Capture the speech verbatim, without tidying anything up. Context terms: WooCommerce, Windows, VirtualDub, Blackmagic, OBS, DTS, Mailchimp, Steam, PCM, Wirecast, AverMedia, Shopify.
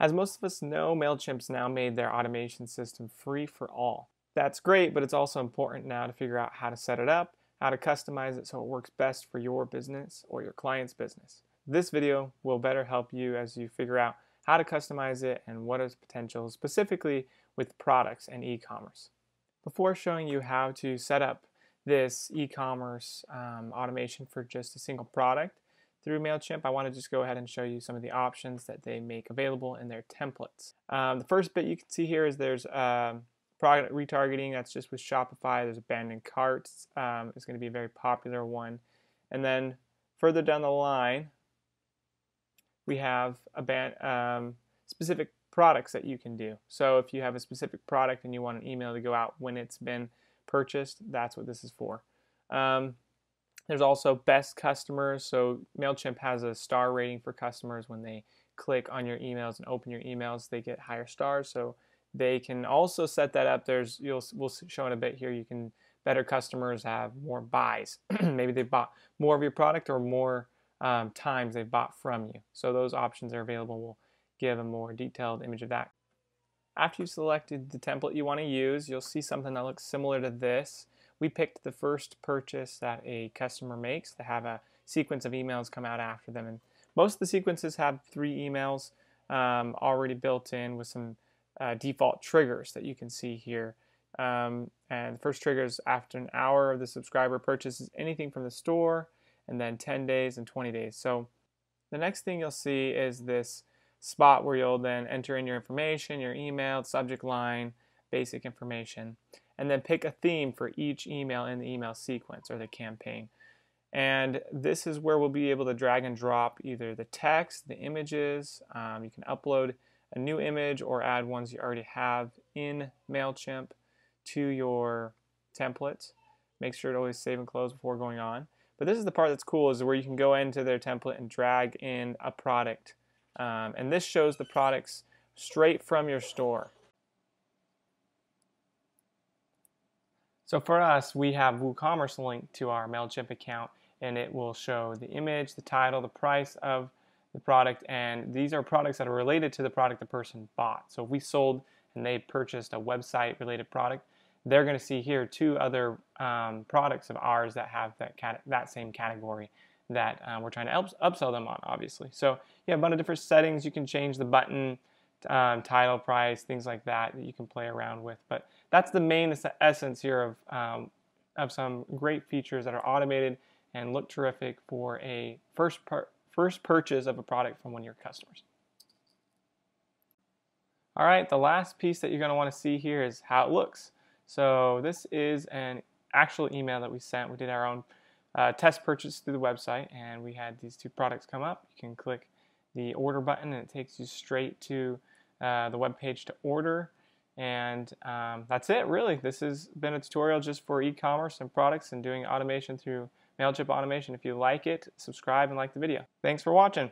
As most of us know, Mailchimp's now made their automation system free for all. That's great, but it's also important now to figure out how to set it up, how to customize it so it works best for your business or your client's business. This video will better help you as you figure out how to customize it and what is potential specifically with products and e-commerce. Before showing you how to set up this e-commerce um, automation for just a single product through Mailchimp, I want to just go ahead and show you some of the options that they make available in their templates. Um, the first bit you can see here is there's um, product retargeting. That's just with Shopify. There's abandoned carts. Um, it's going to be a very popular one. And then further down the line, we have a um, specific products that you can do. So if you have a specific product and you want an email to go out when it's been purchased, that's what this is for. Um, there's also best customers. So Mailchimp has a star rating for customers. When they click on your emails and open your emails, they get higher stars. So they can also set that up. There's you'll we'll show in a bit here. You can better customers have more buys. Maybe they bought more of your product or more um, times they've bought from you. So those options are available. We'll give a more detailed image of that. After you've selected the template you want to use, you'll see something that looks similar to this. We picked the first purchase that a customer makes. They have a sequence of emails come out after them, and most of the sequences have three emails um, already built in with some uh, default triggers that you can see here. Um, and the first trigger is after an hour of the subscriber purchases anything from the store, and then ten days and twenty days. So the next thing you'll see is this spot where you'll then enter in your information, your email, subject line, basic information, and then pick a theme for each email in the email sequence or the campaign. And this is where we'll be able to drag and drop either the text, the images. Um, you can upload a new image or add ones you already have in Mailchimp to your template. Make sure to always save and close before going on. But this is the part that's cool, is where you can go into their template and drag in a product. Um, and this shows the products straight from your store. So for us, we have WooCommerce linked to our Mailchimp account, and it will show the image, the title, the price of the product, and these are products that are related to the product the person bought. So if we sold and they purchased a website related product, they're going to see here two other um, products of ours that have that, cat that same category that uh, we're trying to ups upsell them on, obviously. So you have a bunch of different settings. You can change the button, um, title, price, things like that that you can play around with. But that's the main essence here of, um, of some great features that are automated and look terrific for a first, first purchase of a product from one of your customers. All right, the last piece that you're gonna wanna see here is how it looks. So this is an actual email that we sent. We did our own Uh, test purchase through the website, and we had these two products come up. You can click the order button and it takes you straight to uh, the web page to order, and um, that's it really. This has been a tutorial just for e-commerce and products and doing automation through Mailchimp automation. If you like it, subscribe and like the video. Thanks for watching.